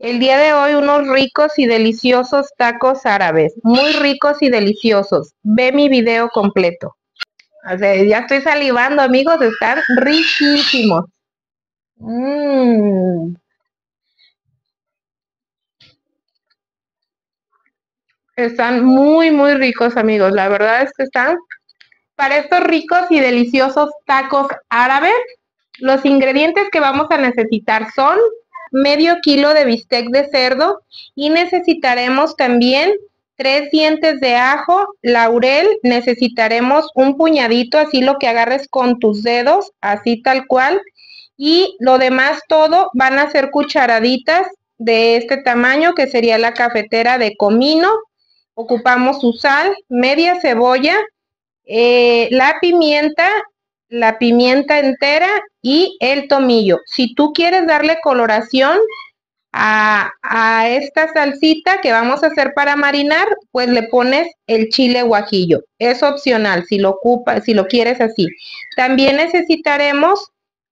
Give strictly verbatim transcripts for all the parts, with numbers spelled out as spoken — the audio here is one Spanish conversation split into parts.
El día de hoy unos ricos y deliciosos tacos árabes, muy ricos y deliciosos. Ve mi video completo. O sea, ya estoy salivando, amigos, están riquísimos. Mm. Están muy, muy ricos, amigos. La verdad es que están, para estos ricos y deliciosos tacos árabes, los ingredientes que vamos a necesitar son medio kilo de bistec de cerdo y necesitaremos también tres dientes de ajo, laurel, necesitaremos un puñadito, así lo que agarres con tus dedos, así tal cual, y lo demás todo van a ser cucharaditas de este tamaño que sería la cafetera de comino. Ocupamos su sal, media cebolla, eh, la pimienta, la pimienta entera y el tomillo. Si tú quieres darle coloración a, a esta salsita que vamos a hacer para marinar, pues le pones el chile guajillo. Es opcional si lo ocupas, si lo quieres así. También necesitaremos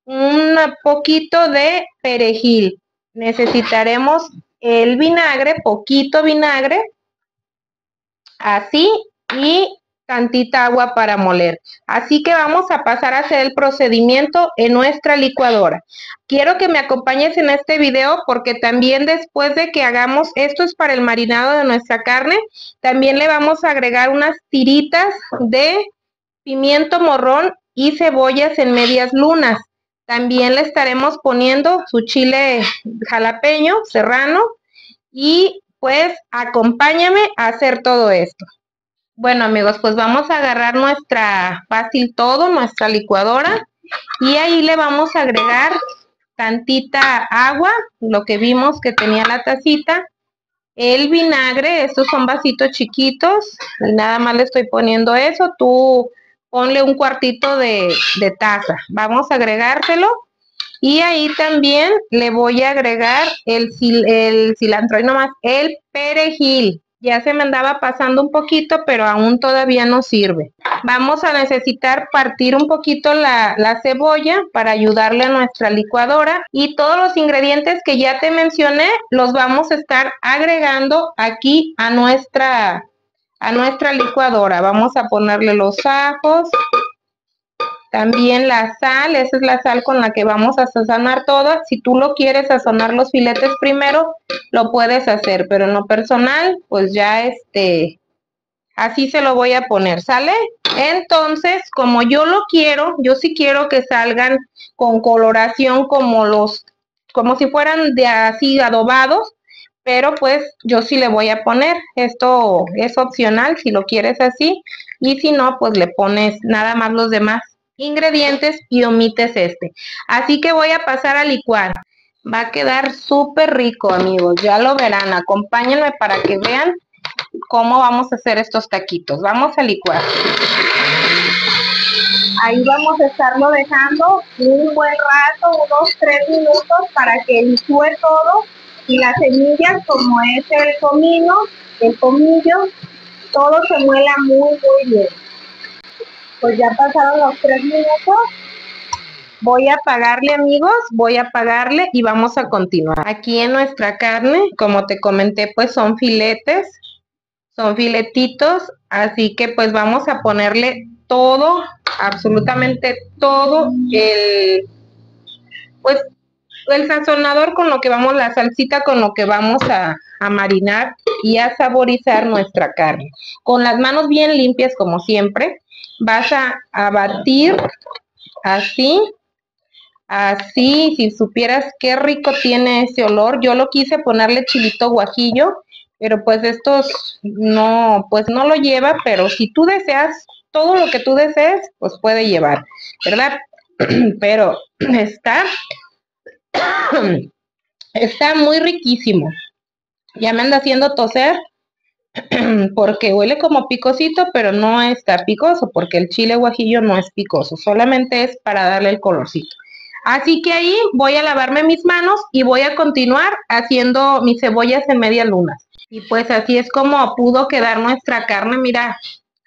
un poquito de perejil. Necesitaremos el vinagre, poquito vinagre, así, y tantita agua para moler. Así que vamos a pasar a hacer el procedimiento en nuestra licuadora. Quiero que me acompañes en este video porque también después de que hagamos, esto es para el marinado de nuestra carne, también le vamos a agregar unas tiritas de pimiento morrón y cebollas en medias lunas. También le estaremos poniendo su chile jalapeño, serrano, y pues acompáñame a hacer todo esto. Bueno, amigos, pues vamos a agarrar nuestra fácil todo, nuestra licuadora, y ahí le vamos a agregar tantita agua, lo que vimos que tenía la tacita, el vinagre, estos son vasitos chiquitos, y nada más le estoy poniendo eso, tú ponle un cuartito de, de taza, vamos a agregárselo, y ahí también le voy a agregar el, el cilantro, y nomás el perejil. Ya se me andaba pasando un poquito, pero aún todavía no sirve. Vamos a necesitar partir un poquito la, la cebolla para ayudarle a nuestra licuadora. Y todos los ingredientes que ya te mencioné los vamos a estar agregando aquí a nuestra, a nuestra licuadora. Vamos a ponerle los ajos, también la sal. Esa es la sal con la que vamos a sazonar todo. Si tú lo quieres sazonar los filetes primero, lo puedes hacer, pero en lo personal, pues ya este, así se lo voy a poner, ¿sale? Entonces, como yo lo quiero, yo sí quiero que salgan con coloración como los, como si fueran de así adobados, pero pues yo sí le voy a poner, esto es opcional si lo quieres así, y si no, pues le pones nada más los demás ingredientes y omites este. Así que voy a pasar a licuar. Va a quedar súper rico, amigos, ya lo verán, acompáñenme para que vean cómo vamos a hacer estos taquitos. Vamos a licuar. Ahí vamos a estarlo dejando un buen rato, unos tres minutos para que licúe todo y las semillas, como es el comino, el comillo, todo se muela muy, muy bien. Pues ya pasaron los tres minutos. Voy a apagarle, amigos, voy a apagarle y vamos a continuar. Aquí en nuestra carne, como te comenté, pues son filetes, son filetitos, así que pues vamos a ponerle todo, absolutamente todo el, pues el sazonador con lo que vamos, la salsita con lo que vamos a, a marinar y a saborizar nuestra carne. Con las manos bien limpias, como siempre, vas a, a batir así. Así, si supieras qué rico tiene ese olor. Yo lo quise ponerle chilito guajillo, pero pues estos no, pues no lo lleva, pero si tú deseas, todo lo que tú desees, pues puede llevar, ¿verdad? Pero está, está muy riquísimo. Ya me anda haciendo toser, porque huele como picosito, pero no está picoso, porque el chile guajillo no es picoso, solamente es para darle el colorcito. Así que ahí voy a lavarme mis manos y voy a continuar haciendo mis cebollas en media luna. Y pues así es como pudo quedar nuestra carne, mira.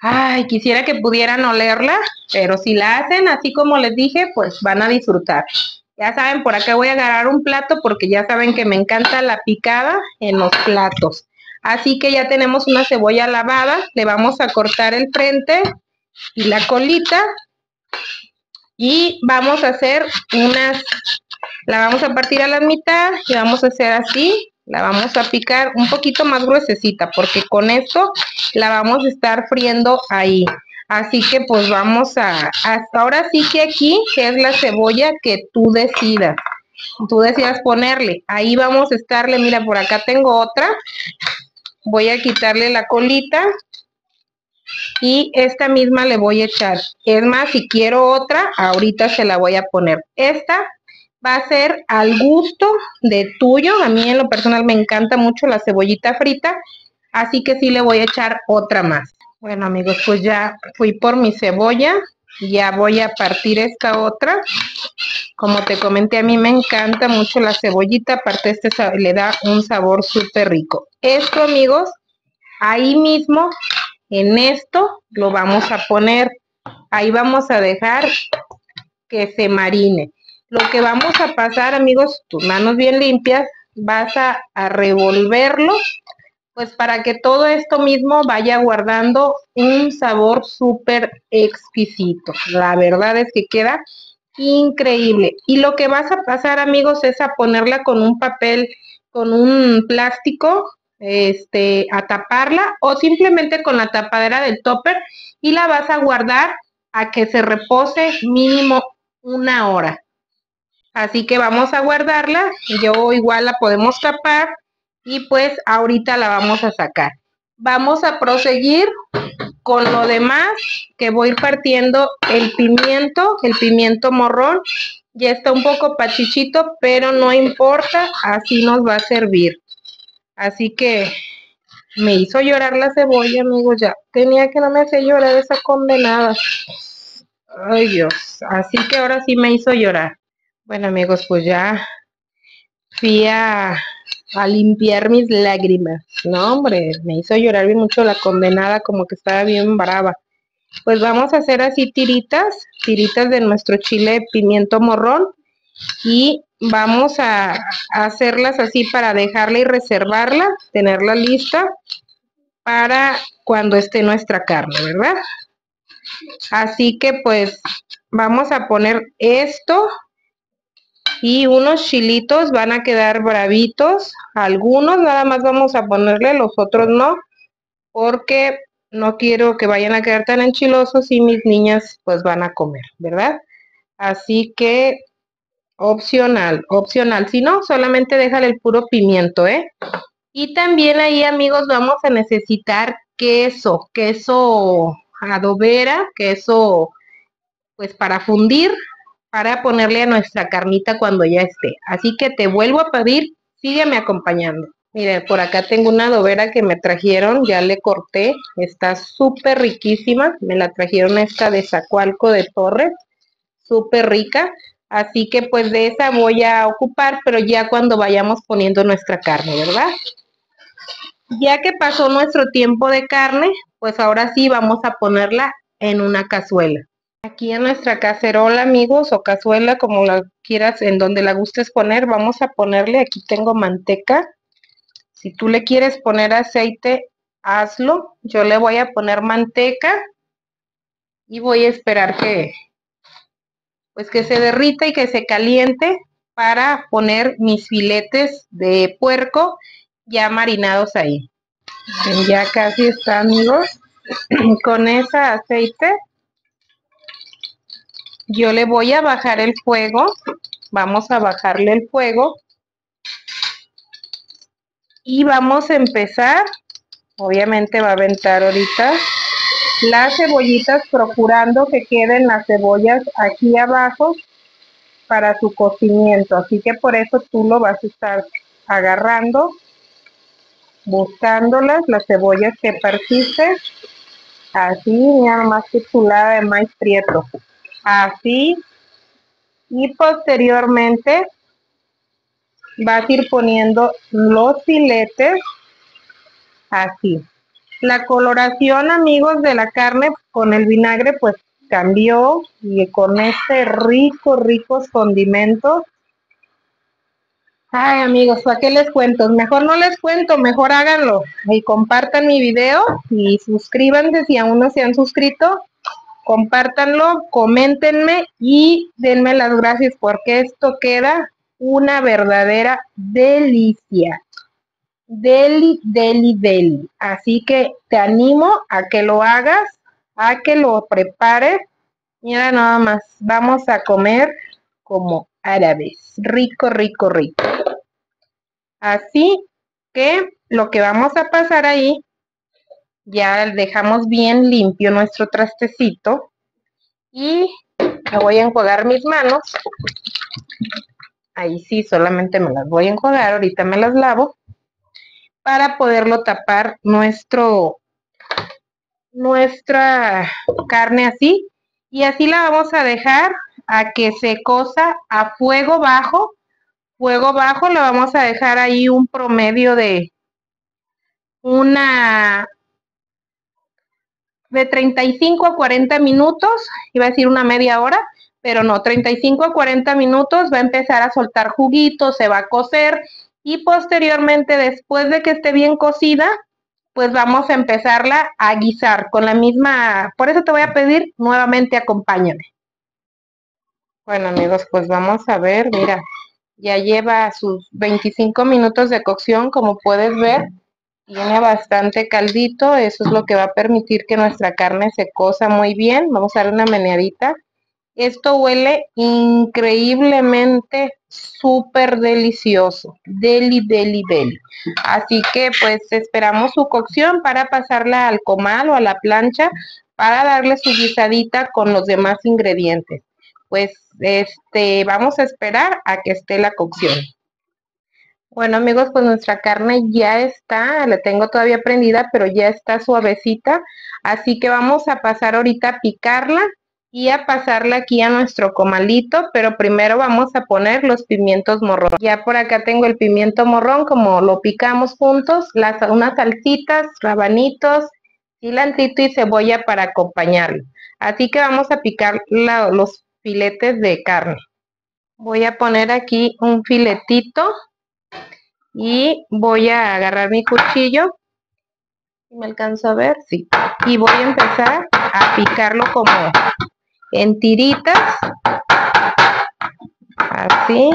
Ay, quisiera que pudieran olerla, pero si la hacen así como les dije, pues van a disfrutar. Ya saben, por acá voy a agarrar un plato porque ya saben que me encanta la picada en los platos. Así que ya tenemos una cebolla lavada, le vamos a cortar el frente y la colita y vamos a hacer unas, la vamos a partir a la mitad y vamos a hacer así, la vamos a picar un poquito más gruesecita porque con esto la vamos a estar friendo ahí. Así que pues vamos a, hasta ahora sí que aquí que es la cebolla que tú decidas, tú decidas ponerle. Ahí vamos a estarle, mira, por acá tengo otra, voy a quitarle la colita y esta misma le voy a echar. Es más, si quiero otra, ahorita se la voy a poner. Esta va a ser al gusto de tuyo, a mí en lo personal me encanta mucho la cebollita frita, así que sí le voy a echar otra más. Bueno amigos, pues ya fui por mi cebolla, ya voy a partir esta otra. Como te comenté, a mí me encanta mucho la cebollita, aparte este le da un sabor súper rico. Esto amigos, ahí mismo, en esto lo vamos a poner, ahí vamos a dejar que se marine. Lo que vamos a pasar amigos, tus manos bien limpias, vas a, a revolverlo. Pues para que todo esto mismo vaya guardando un sabor súper exquisito. La verdad es que queda increíble. Y lo que vas a pasar, amigos, es a ponerla con un papel, con un plástico, este, a taparla o simplemente con la tapadera del topper y la vas a guardar a que se repose mínimo una hora. Así que vamos a guardarla. Yo igual la podemos tapar. Y pues ahorita la vamos a sacar. Vamos a proseguir con lo demás, que voy a ir partiendo el pimiento, el pimiento morrón. Ya está un poco pachichito, pero no importa, así nos va a servir. Así que me hizo llorar la cebolla, amigos, ya tenía que no me hacer llorar esa condenada. Ay Dios, así que ahora sí me hizo llorar. Bueno amigos, pues ya fui a... a limpiar mis lágrimas. No, hombre, me hizo llorar bien mucho la condenada, como que estaba bien brava. Pues vamos a hacer así tiritas, tiritas de nuestro chile pimiento morrón y vamos a hacerlas así para dejarla y reservarla, tenerla lista para cuando esté nuestra carne, ¿verdad? Así que pues vamos a poner esto. Y unos chilitos van a quedar bravitos, algunos nada más vamos a ponerle, los otros no, porque no quiero que vayan a quedar tan enchilosos y mis niñas pues van a comer, ¿verdad? Así que opcional, opcional, si no, solamente déjale el puro pimiento, ¿eh? Y también ahí amigos vamos a necesitar queso, queso adobera, queso pues para fundir, para ponerle a nuestra carnita cuando ya esté. Así que te vuelvo a pedir, sígueme acompañando. Miren, por acá tengo una adobera que me trajeron, ya le corté, está súper riquísima, me la trajeron esta de Zacualco de Torres, súper rica, así que pues de esa voy a ocupar, pero ya cuando vayamos poniendo nuestra carne, ¿verdad? Ya que pasó nuestro tiempo de carne, pues ahora sí vamos a ponerla en una cazuela. Aquí en nuestra cacerola, amigos, o cazuela, como la quieras, en donde la gustes poner, vamos a ponerle, aquí tengo manteca. Si tú le quieres poner aceite, hazlo. Yo le voy a poner manteca y voy a esperar que, pues que se derrita y que se caliente para poner mis filetes de puerco ya marinados ahí. Ya casi está, amigos, con ese aceite. Yo le voy a bajar el fuego, vamos a bajarle el fuego y vamos a empezar, obviamente va a aventar ahorita las cebollitas, procurando que queden las cebollas aquí abajo para su cocimiento, así que por eso tú lo vas a estar agarrando, buscándolas, las cebollas que partiste, así, nada más que chulada de maíz prieto. Así, y posteriormente vas a ir poniendo los filetes así. La coloración, amigos, de la carne con el vinagre pues cambió, y con este rico, ricos condimentos Ay, amigos, ¿para qué les cuento? Mejor no les cuento, mejor háganlo. Y compartan mi video y suscríbanse si aún no se han suscrito. Compártanlo, coméntenme y denme las gracias porque esto queda una verdadera delicia. Deli, deli, deli. Así que te animo a que lo hagas, a que lo prepares. Mira nada más, vamos a comer como árabes. Rico, rico, rico. Así que lo que vamos a pasar ahí, ya dejamos bien limpio nuestro trastecito y me voy a enjuagar mis manos. Ahí sí, solamente me las voy a enjuagar, ahorita me las lavo para poderlo tapar nuestro nuestra carne así, y así la vamos a dejar a que se cosa a fuego bajo. Fuego bajo le vamos a dejar ahí un promedio de una de treinta y cinco a cuarenta minutos, iba a decir una media hora, pero no, treinta y cinco a cuarenta minutos. Va a empezar a soltar juguito, se va a cocer y posteriormente, después de que esté bien cocida, pues vamos a empezarla a guisar con la misma. Por eso te voy a pedir nuevamente, acompáñame. Bueno, amigos, pues vamos a ver, mira. Ya lleva sus veinticinco minutos de cocción, como puedes ver, tiene bastante caldito, eso es lo que va a permitir que nuestra carne se cosa muy bien. Vamos a dar una meneadita. Esto huele increíblemente súper delicioso, deli, deli, deli. Así que pues esperamos su cocción para pasarla al comal o a la plancha para darle su guisadita con los demás ingredientes. Pues este, vamos a esperar a que esté la cocción. Bueno, amigos, pues nuestra carne ya está, la tengo todavía prendida, pero ya está suavecita. Así que vamos a pasar ahorita a picarla y a pasarla aquí a nuestro comalito, pero primero vamos a poner los pimientos morrón. Ya por acá tengo el pimiento morrón, como lo picamos juntos, las, unas salsitas, rabanitos, cilantrito y cebolla para acompañarlo. Así que vamos a picar la, los filetes de carne. Voy a poner aquí un filetito y voy a agarrar mi cuchillo. ¿Me alcanzo a ver? Sí. Y voy a empezar a picarlo como en tiritas. Así.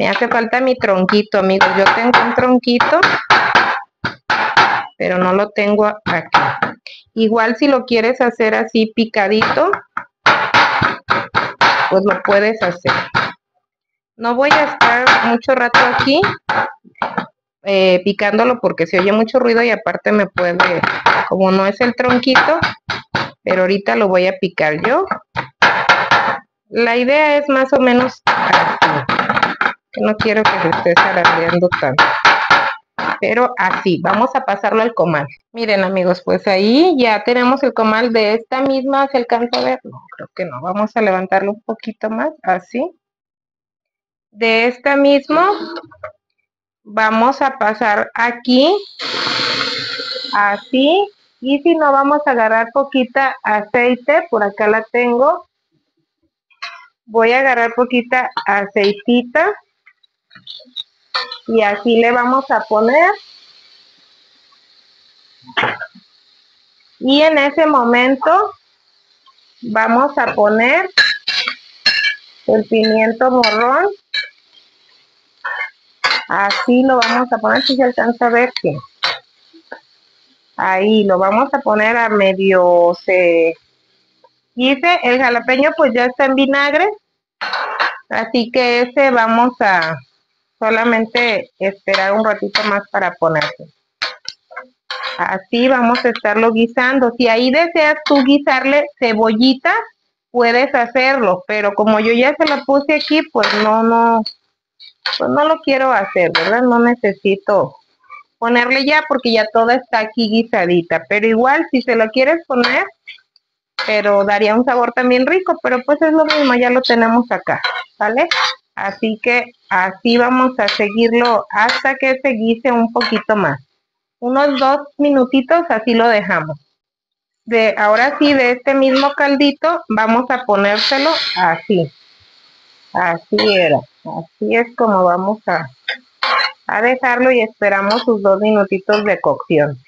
Me hace falta mi tronquito, amigos. Yo tengo un tronquito, pero no lo tengo aquí. Igual si lo quieres hacer así picadito, pues lo puedes hacer. No voy a estar mucho rato aquí eh, picándolo porque se oye mucho ruido y aparte me puede, como no es el tronquito, pero ahorita lo voy a picar yo. La idea es más o menos así. No quiero que se esté zarandeando tanto. Pero así, vamos a pasarlo al comal. Miren, amigos, pues ahí ya tenemos el comal de esta misma. ¿Se alcanza a ver? No, creo que no. Vamos a levantarlo un poquito más, así. De esta misma vamos a pasar aquí, así. Y si no, vamos a agarrar poquita aceite. Por acá la tengo. Voy a agarrar poquita aceitita. Y así le vamos a poner. Y en ese momento vamos a poner el pimiento morrón. Así lo vamos a poner, si se alcanza a ver que. Ahí lo vamos a poner a medio se dice. El jalapeño pues ya está en vinagre. Así que ese vamos a solamente esperar un ratito más para ponerlo. Así vamos a estarlo guisando. Si ahí deseas tú guisarle cebollita, puedes hacerlo, pero como yo ya se la puse aquí, pues no, no, pues no lo quiero hacer, ¿verdad? No necesito ponerle ya porque ya toda está aquí guisadita, pero igual si se lo quieres poner, pero daría un sabor también rico, pero pues es lo mismo, ya lo tenemos acá, ¿vale? Así que así vamos a seguirlo hasta que se guise un poquito más. Unos dos minutitos, así lo dejamos. De, ahora sí, de este mismo caldito, vamos a ponérselo así. Así era, Así es como vamos a, a dejarlo y esperamos sus dos minutitos de cocción.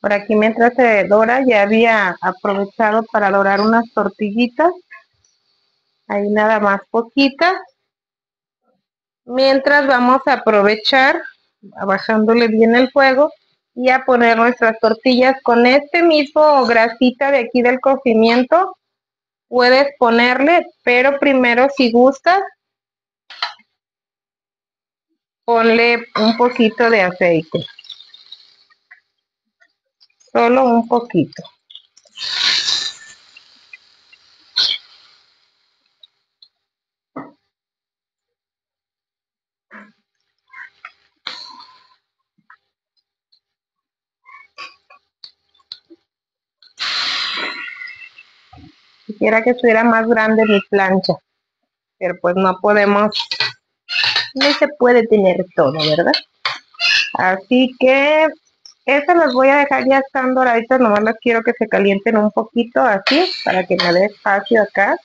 Por aquí mientras se dora, ya había aprovechado para dorar unas tortillitas. Ahí nada más poquitas. Mientras vamos a aprovechar, bajándole bien el fuego, y a poner nuestras tortillas con este mismo grasita de aquí del cocimiento. Puedes ponerle, pero primero si gustas, ponle un poquito de aceite. Solo un poquito. Quisiera que estuviera más grande mi plancha, pero pues no podemos, no se puede tener todo, ¿verdad? Así que estas las voy a dejar ya están doraditas, nomás las quiero que se calienten un poquito así, para que me dé espacio acá.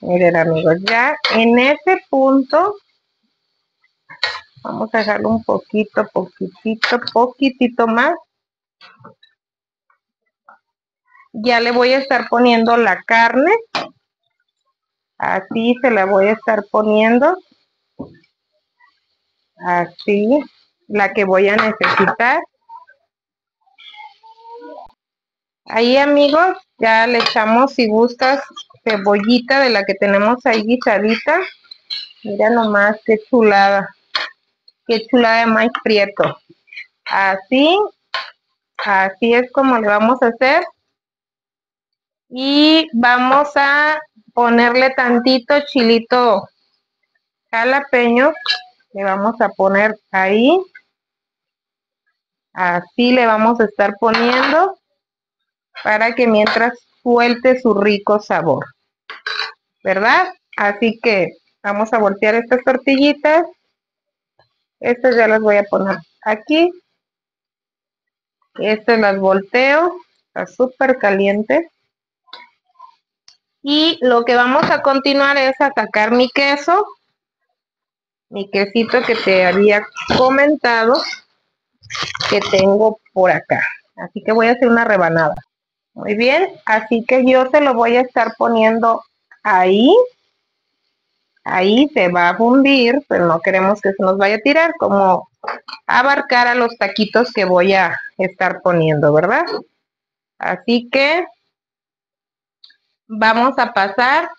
Miren amigos, ya en ese punto, vamos a dejarlo un poquito, poquitito, poquitito más. Ya le voy a estar poniendo la carne, así se la voy a estar poniendo, así, la que voy a necesitar. Ahí amigos, ya le echamos si gustas cebollita de la que tenemos ahí guisadita, mira nomás qué chulada, qué chulada de maíz prieto. Así, así es como le vamos a hacer. Y vamos a ponerle tantito chilito jalapeño. Le vamos a poner ahí. Así le vamos a estar poniendo para que mientras suelte su rico sabor, ¿verdad? Así que vamos a voltear estas tortillitas. Estas ya las voy a poner aquí. Estas las volteo. Está súper caliente. Y lo que vamos a continuar es a sacar mi queso, mi quesito que te había comentado que tengo por acá. Así que voy a hacer una rebanada. Muy bien, así que yo se lo voy a estar poniendo ahí. Ahí se va a fundir, pero no queremos que se nos vaya a tirar, como abarcar a los taquitos que voy a estar poniendo, ¿verdad? Así que vamos a pasar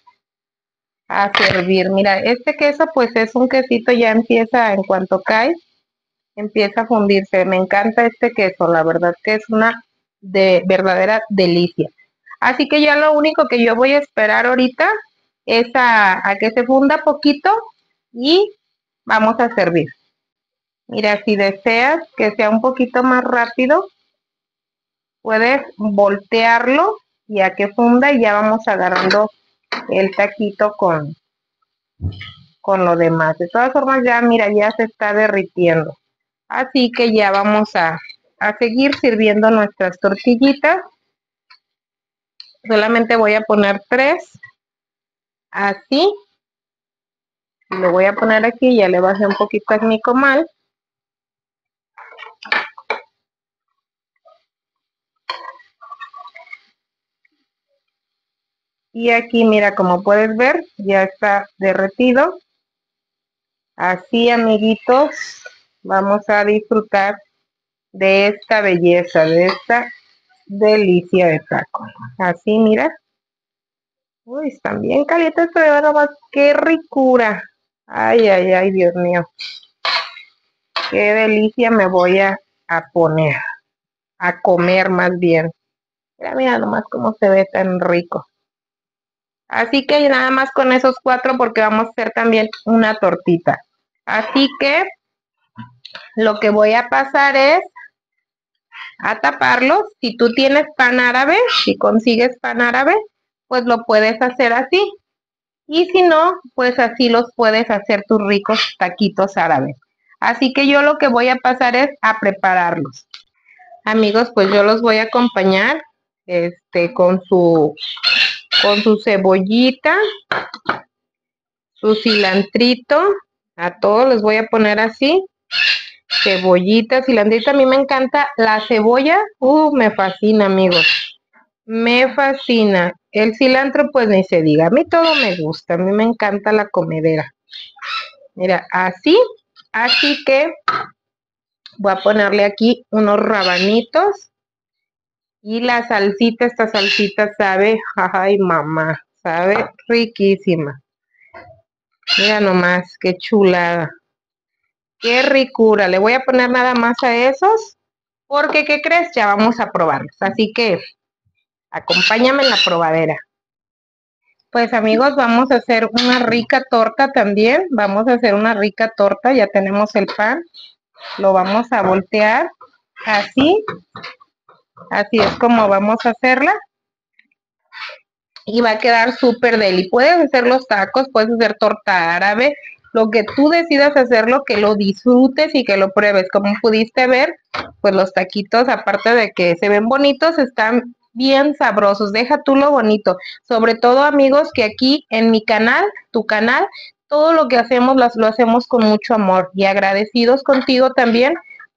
a servir. Mira, este queso pues es un quesito, ya empieza en cuanto cae, empieza a fundirse. Me encanta este queso, la verdad que es una de verdadera delicia. Así que ya lo único que yo voy a esperar ahorita es a, a que se funda poquito y vamos a servir. Mira, si deseas que sea un poquito más rápido, puedes voltearlo. Ya que funda y ya vamos agarrando el taquito con, con lo demás. De todas formas ya, mira, ya se está derritiendo. Así que ya vamos a, a seguir sirviendo nuestras tortillitas. Solamente voy a poner tres. Así. Lo voy a poner aquí, ya le bajé un poquito a mi comal. Y aquí, mira, como puedes ver, ya está derretido. Así, amiguitos, vamos a disfrutar de esta belleza, de esta delicia de taco. Así, mira. Uy, están bien calientes, pero nomás, qué ricura. Ay, ay, ay, Dios mío. Qué delicia me voy a, a poner, a comer más bien. Mira, mira nomás cómo se ve tan rico. Así que nada más con esos cuatro porque vamos a hacer también una tortita. Así que lo que voy a pasar es a taparlos. Si tú tienes pan árabe, si consigues pan árabe, pues lo puedes hacer así. Y si no, pues así los puedes hacer tus ricos taquitos árabes. Así que yo lo que voy a pasar es a prepararlos. Amigos, pues yo los voy a acompañar este, con su... con su cebollita, su cilantrito, a todos les voy a poner así, cebollita, cilantrito. A mí me encanta la cebolla, uh, me fascina, amigos, me fascina. El cilantro pues ni se diga, a mí todo me gusta, a mí me encanta la comedera. Mira, así, así que voy a ponerle aquí unos rabanitos y la salsita, esta salsita sabe, ay mamá, sabe riquísima. Mira nomás, qué chulada, qué ricura. Le voy a poner nada más a esos, porque ¿qué crees? Ya vamos a probarlos, así que acompáñame en la probadera. Pues amigos, vamos a hacer una rica torta también. Vamos a hacer una rica torta. Ya tenemos el pan. Lo vamos a voltear así. Así es como vamos a hacerla. Y va a quedar súper deli. Puedes hacer los tacos, puedes hacer torta árabe. Lo que tú decidas hacerlo, que lo disfrutes y que lo pruebes. Como pudiste ver, pues los taquitos, aparte de que se ven bonitos, están bien sabrosos. Deja tú lo bonito, sobre todo amigos, que aquí en mi canal, tu canal, todo lo que hacemos lo, lo hacemos con mucho amor, y agradecidos contigo también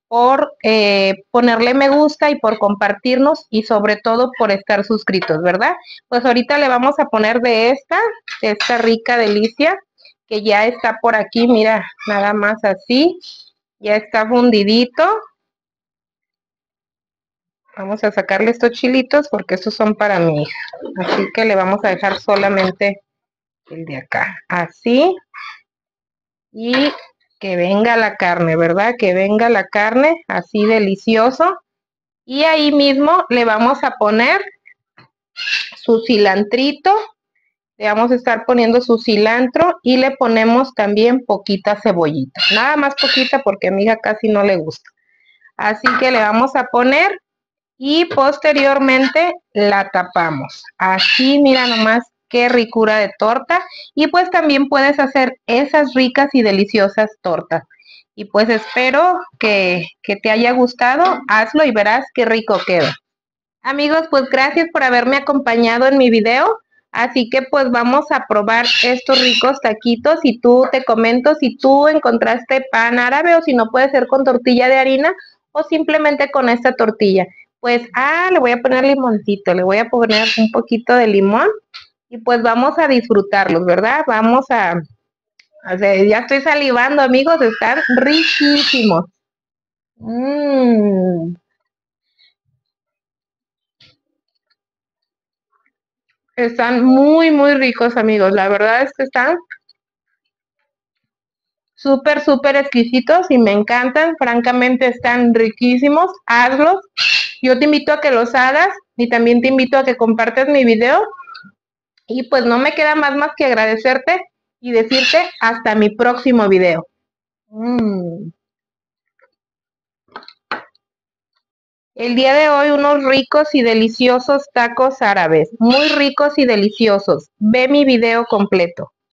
por eh, ponerle me gusta y por compartirnos, y sobre todo por estar suscritos, ¿verdad? Pues ahorita le vamos a poner de esta, de esta rica delicia que ya está por aquí. Mira, nada más así, ya está fundidito. Vamos a sacarle estos chilitos porque estos son para mi hija. Así que le vamos a dejar solamente el de acá. Así. Y que venga la carne, ¿verdad? Que venga la carne. Así delicioso. Y ahí mismo le vamos a poner su cilantrito. Le vamos a estar poniendo su cilantro. Y le ponemos también poquita cebollita. Nada más poquita porque a mi hija casi no le gusta. Así que le vamos a poner. Y posteriormente la tapamos. Así, mira nomás qué ricura de torta. Y pues también puedes hacer esas ricas y deliciosas tortas. Y pues espero que, que te haya gustado. Hazlo y verás qué rico queda. Amigos, pues gracias por haberme acompañado en mi video. Así que pues vamos a probar estos ricos taquitos, y tú te comento si tú encontraste pan árabe, o si no, puede ser con tortilla de harina o simplemente con esta tortilla. Pues, ah, le voy a poner limoncito, le voy a poner un poquito de limón y pues vamos a disfrutarlos, ¿verdad? Vamos a, a ya estoy salivando, amigos, están riquísimos. Mm. Están muy, muy ricos, amigos, la verdad es que están súper, súper exquisitos y me encantan, francamente están riquísimos, hazlos. Yo te invito a que los hagas y también te invito a que compartas mi video. Y pues no me queda más más que agradecerte y decirte hasta mi próximo video. Mm. El día de hoy unos ricos y deliciosos tacos árabes. Muy ricos y deliciosos. Ve mi video completo.